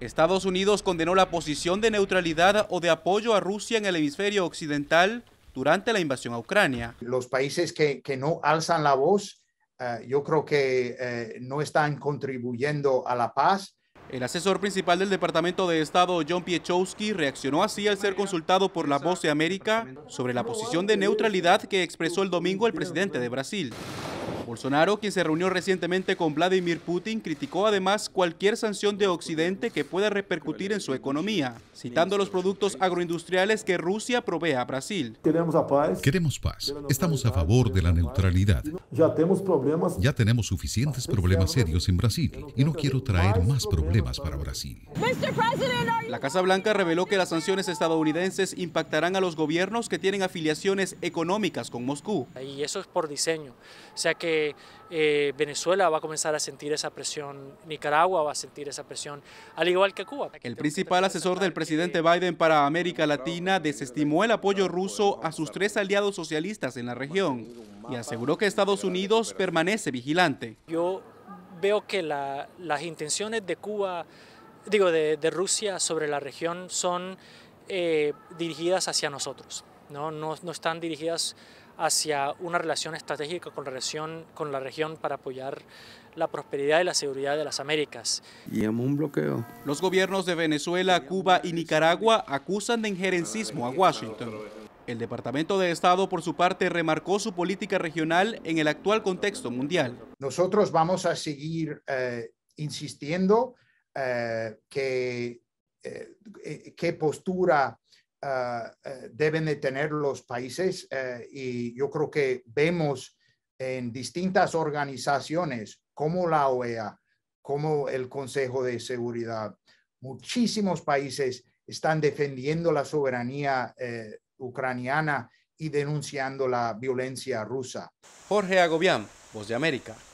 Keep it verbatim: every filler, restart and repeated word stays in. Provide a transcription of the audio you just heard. Estados Unidos condenó la posición de neutralidad o de apoyo a Rusia en el hemisferio occidental durante la invasión a Ucrania. Los países que, que no alzan la voz, uh, yo creo que eh, no están contribuyendo a la paz. El asesor principal del Departamento de Estado, John Piechowski, reaccionó así al ser consultado por la Voz de América sobre la posición de neutralidad que expresó el domingo el presidente de Brasil. Bolsonaro, quien se reunió recientemente con Vladimir Putin, criticó además cualquier sanción de Occidente que pueda repercutir en su economía, citando los productos agroindustriales que Rusia provee a Brasil. Queremos paz. Queremos paz. Estamos a favor de la neutralidad. Ya tenemos problemas. Ya tenemos suficientes problemas serios en Brasil y no quiero traer más problemas para Brasil. La Casa Blanca reveló que las sanciones estadounidenses impactarán a los gobiernos que tienen afiliaciones económicas con Moscú. Y eso es por diseño. O sea que Eh, Venezuela va a comenzar a sentir esa presión, Nicaragua va a sentir esa presión, al igual que Cuba. El principal asesor del presidente Biden para América Latina desestimó el apoyo ruso a sus tres aliados socialistas en la región y aseguró que Estados Unidos permanece vigilante. Yo veo que la, las intenciones de Cuba, digo, de, de Rusia sobre la región son eh, dirigidas hacia nosotros, ¿no? No, no están dirigidas hacia una relación estratégica con la región, con la región para apoyar la prosperidad y la seguridad de las Américas. Y en un bloqueo. Los gobiernos de Venezuela, Cuba y Nicaragua acusan de injerencismo a Washington. El Departamento de Estado, por su parte, remarcó su política regional en el actual contexto mundial. Nosotros vamos a seguir eh, insistiendo eh, que eh, qué postura Uh, uh, deben de tener los países uh, y yo creo que vemos en distintas organizaciones como la O E A, como el Consejo de Seguridad, muchísimos países están defendiendo la soberanía uh, ucraniana y denunciando la violencia rusa. Jorge Agobián, Voz de América.